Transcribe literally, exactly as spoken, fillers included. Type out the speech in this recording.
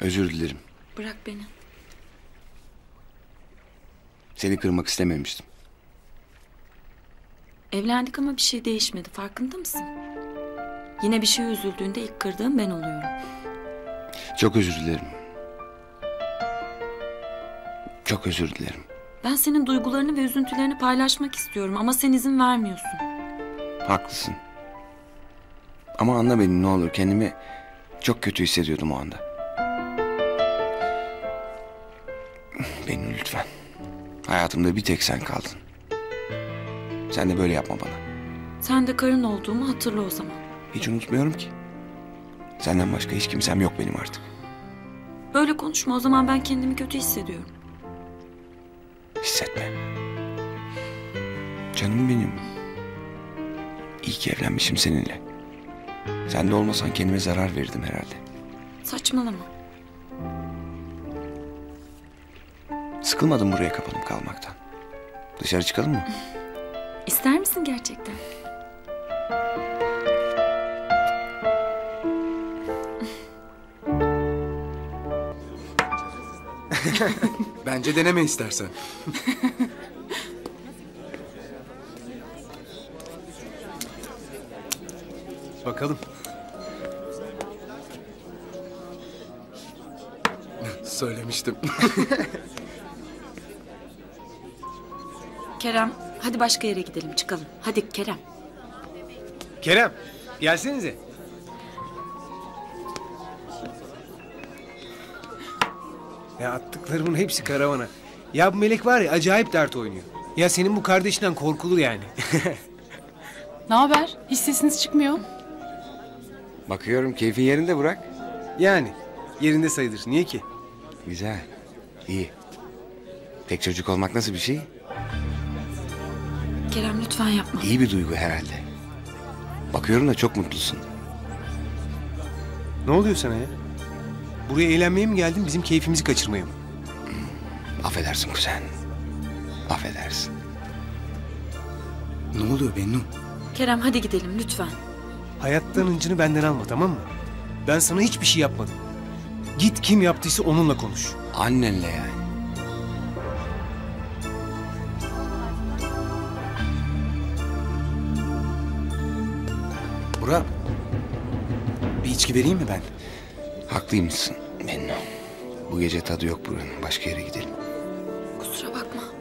Özür dilerim. Bırak beni. Seni kırmak istememiştim. Evlendik ama bir şey değişmedi. Farkında mısın? Yine bir şey üzüldüğünde ilk kırdığım ben oluyorum. Çok özür dilerim. Çok özür dilerim. Ben senin duygularını ve üzüntülerini paylaşmak istiyorum ama sen izin vermiyorsun. Haklısın. Ama anla beni ne olur. Kendimi çok kötü hissediyordum o anda. Beni lütfen. Hayatımda bir tek sen kaldın. Sen de böyle yapma bana. Sen de karın olduğumu hatırla o zaman. Hiç unutmuyorum ki. Senden başka hiç kimsem yok benim artık. Böyle konuşma, o zaman ben kendimi kötü hissediyorum. Hissetme. Canım benim. İyi ki evlenmişim seninle. Sen de olmasan kendime zarar verirdim herhalde. Saçmalama. Sıkılmadım buraya kapanıp kalmaktan. Dışarı çıkalım mı? İster misin gerçekten? Bence deneme istersen. Bakalım. Söylemiştim. Kerem, hadi başka yere gidelim, çıkalım. Hadi Kerem. Kerem, gelsenize. Ya attıklarımın hepsi karavana. Ya bu Melek var ya, acayip dert oynuyor. Ya senin bu kardeşinden korkulur yani. Ne haber? Hiç sesiniz çıkmıyor. Bakıyorum keyfin yerinde Burak. Yani yerinde sayılır. Niye ki? Güzel, iyi. Tek çocuk olmak nasıl bir şey? Kerem lütfen yapma. İyi bir duygu herhalde. Bakıyorum da çok mutlusun. Ne oluyor sana ya? Buraya eğlenmeye mi geldin, bizim keyfimizi kaçırmaya mı? Hmm, affedersin kuzen. Affedersin. Ne oluyor Bennu? Kerem hadi gidelim lütfen. Hayattan incini benden alma, tamam mı? Ben sana hiçbir şey yapmadım. Git kim yaptıysa onunla konuş. Annenle yani. Burak, bir içki vereyim mi ben? Haklıymışsın Menno. Bu gece tadı yok buranın. Başka yere gidelim. Kusura bakma.